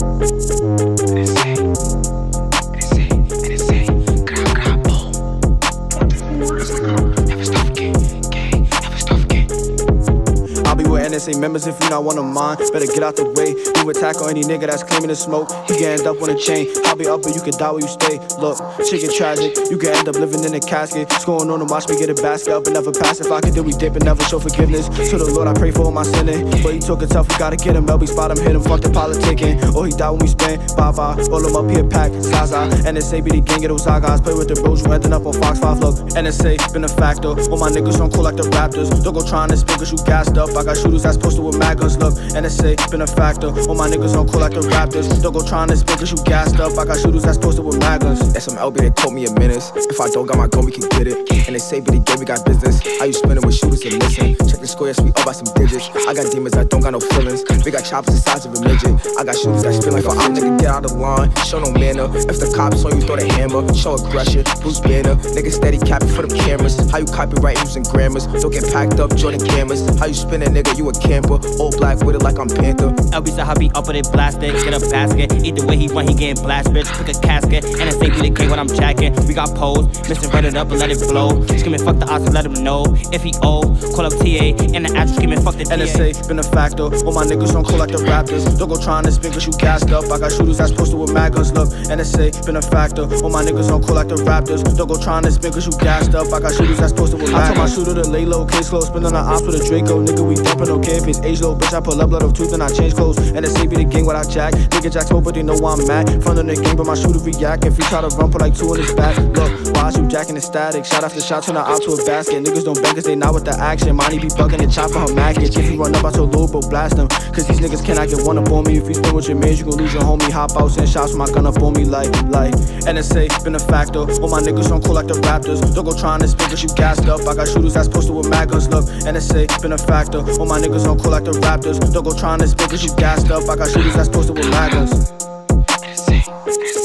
NSA, grab, boom. Where's the code? Never stop, gang, never stop, gang. I'll be with NSA members if you're not one of mine. Better get out the way. You attack on any nigga that's claiming to smoke, you can end up on a chain. I'll be up, but you can die where you stay. Look, shit get tragic. You can end up living in a casket. It's going on and watch me get a basket up and never pass. If I could, then we dip and never show forgiveness. To the Lord, I pray for all my sinning. But he took it tough, we gotta get him. LB spot him, hit him, fuck the politicking. Or he died when we spent. Bye bye. All them up here packed, Zaza. NSA be the gang of those guys. Play with the bros, you ending up on Fox 5. Look, NSA been a factor. All my niggas on cool like the Raptors. Don't go trying to spin cause you gassed up. I got shooters that's posted with magas. Look, NSA been a factor. All my niggas on cool like the Raptors. Don't go trying to spin cause you gassed up. I got shooters that's posted with magas. And some LB, they told me a menace. If I don't got my gun, we can get it. And they say, but they gave me got business. How you spinning with shooters and missing? Check the score, yes, we up by some digits. I got demons that don't got no feelings. They got chops the size of a midget. I got shooters that spin like a hot nigga, get out of line. Show no manner. If the cops on you, throw the hammer. Show aggression, Bruce Banner. Niggas steady capping for them cameras. How you copyright using grammars? Don't get packed up, join the cameras. How you spinning, nigga, you a camper. All black with it like I'm Panther. LB's a hobby up with it, blast it. Get a basket. Either way he run, he getting blast, bitch. Pick a casket. NSA be the gang when I'm jacking. We got poles, Mr. Run it up and let it flow. Screaming fuck the odds and let him know. If he old, call up TA. And the actual screaming fuck the TA. NSA been a factor. All my niggas don't call like the Raptors. Don't go trying to spin cause you gassed up. I got shooters that's posted with magas. Look, NSA been a factor. All my niggas don't call like the Raptors. Don't go trying to spin cause you gassed up. I got shooters that's posted with magas. I told my shooter to lay low, case low. Spin on the ops with a Draco. Nigga, we dumping, okay if his age low. Bitch, I pull up, let him tooth and I change clothes. NSA be the gang when I jack. Nigga jacks hope, but they know I'm mad. Front of the game, but my shooter react. If you try to run, put like two in his back. Look, why is you jacking the static? Shot after shot, turn the op to a basket. Niggas don't bang cause they not with the action. Money be bugging and chopping her maggots. If you run up, I told Lil Bro, blast them. Cause these niggas cannot get one up on me. If you spin with your mans, you gon' lose your homie. Hop out, send shots with my gun up on me like. NSA been a factor. All my niggas don't cool like the Raptors. Don't go trying to spin cause you gassed up. I got shooters that's posted with magas. Look, NSA been a factor. All my niggas don't cool like the Raptors. Don't go trying to spin cause you gassed up. I got shooters that's posted with magas. NSA.